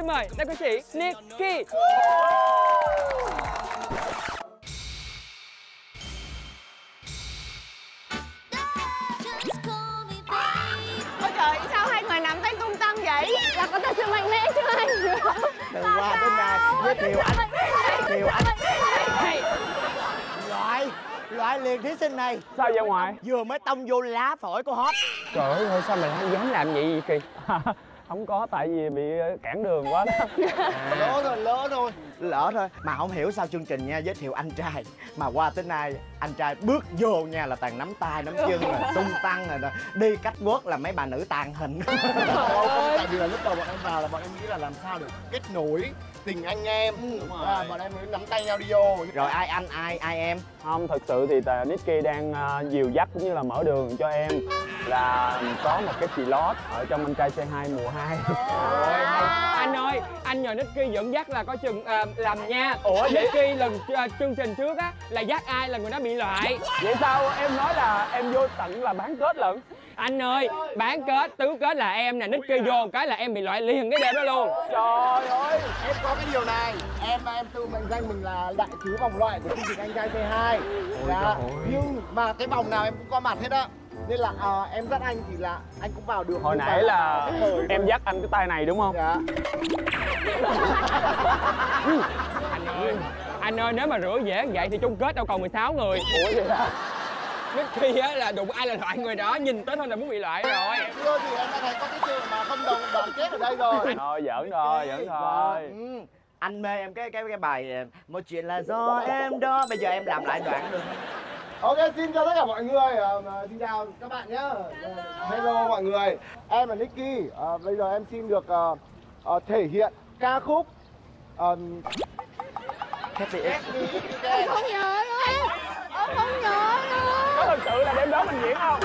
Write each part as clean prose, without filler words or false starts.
Xin mời các cô chị Nicky. Ôi trời, sao hai người nắm tay tung tăng vậy? Là có thật sự mạnh mẽ chưa anh? Đừng qua bên này, giới thiệu anh. Thiệu anh. Loại liền thí sinh này. Sao vậy ngoại? Vừa mới tông vô lá phổi của hót. Trời ơi, thôi sao mày không dám làm vậy vậy Kỳ? Không có, tại vì bị cản đường quá đó. Lỡ rồi. Lỡ thôi. Mà không hiểu sao chương trình nha, giới thiệu Anh Trai mà qua tới nay Anh Trai bước vô nha là toàn nắm tay nắm chân rồi tung tăng rồi đi cách quốc là mấy bà nữ tàn hình. Tại vì là lúc đầu bọn em vào là bọn em nghĩ là làm sao để kết nối tình anh em. Đúng rồi. Bọn em mới nắm tay nhau đi vô. Rồi ai anh ai em? Không, thật sự thì Nicky đang dìu dắt cũng như là mở đường cho em là có một cái chị lót ở trong Anh Trai C2 mùa 2. Anh ơi, anh nhờ Nicky dẫn dắt là có chừng làm nha. Ủa Nicky lần chương trình trước á là dắt ai là người đó bị loại. Vậy sao em nói là em vô tận là bán kết lận? Anh ơi, bán kết tứ kết là em nè, Nicky vô cái là em bị loại liền cái đẹp đó luôn. Trời ơi, em có cái điều này. Em tự mệnh danh mình là đại sứ vòng loại của chương trình Anh Trai C2. Nhưng mà cái vòng nào em cũng có mặt hết á. Nên là em dắt anh thì là anh cũng vào được. Hồi nãy là em dắt anh cái tay này đúng không? Dạ. Anh ơi, nếu mà rửa dễ vậy thì chung kết đâu còn 16 người. Ủa vậy hả? Nicky á là đụng ai là loại người đó, nhìn tới thôi là muốn bị loại rồi. Chưa thì em đã thấy có cái trường mà không đoàn kết ở đây rồi. Thôi giỡn thôi, giỡn thôi. Anh mê em cái bài Một Chuyện Là Do Em Đó. Bây giờ em làm lại đoạn được. Ok, xin chào tất cả mọi người, xin chào các bạn nhé. Hello mọi người, em là Nicky. Bây giờ em xin được thể hiện ca khúc Catch Me If You Can. Em không nhớ đâu, em không nhớ đâu. Có thật sự là đêm đó mình diễn không?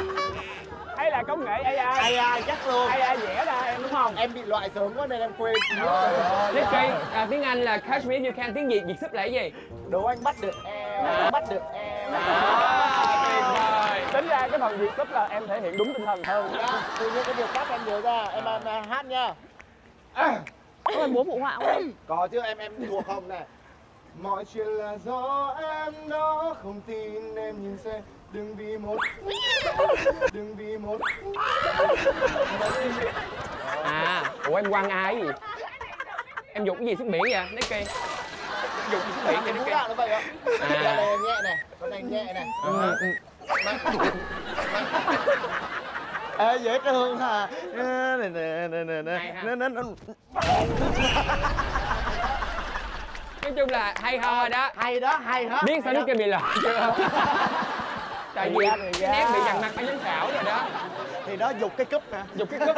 Hay là công nghệ AI? AI chắc luôn. AI vẽ ra em đúng không? Em bị loại sớm quá nên em quên. Nicky, tiếng Anh là Catch Me If You Can, tiếng Việt Việt sắp lại gì? Đố anh bắt được em, bắt được em. Tính ra cái phần Việt sub là em thể hiện đúng tinh thần hơn. Tự nhiên cái việc khác em nhớ ra, em hát nha. Có phải múa phụ họa không? Có chứ, em thuộc không này. Mọi chuyện là do em đó, không tin em nhìn xem. Đừng vì một, đừng vì một. À, ủa em quăng ai gì? Em dùng cái gì xuống biển vậy Nicky? Dùng xuống biển vậy Nicky? Nó vậy ạ. Cái này nhẹ này, con này nhẹ này. Dễ thương hả? Nói chung là hay ho đó. Hay đó, hay hết. Biết sao Nicky bị lợn chưa? Tại vì nét bị dằn mặt phải giám khảo rồi đó. Thì đó dục cái cúp hả? Dục cái cúp.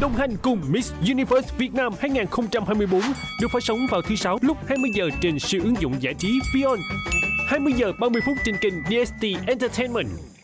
Đồng hành cùng Miss Universe Việt Nam 2024 được phát sóng vào thứ Sáu lúc 20 giờ trên siêu ứng dụng giải trí VieON, 20 giờ 30 phút trên kênh DST Entertainment.